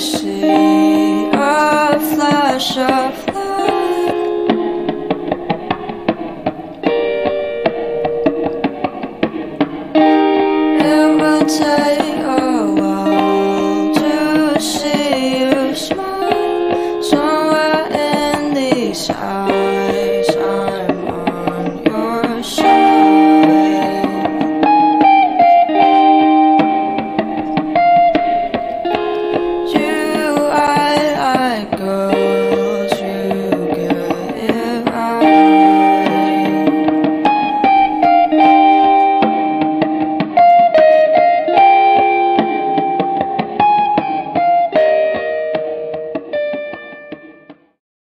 see a flash of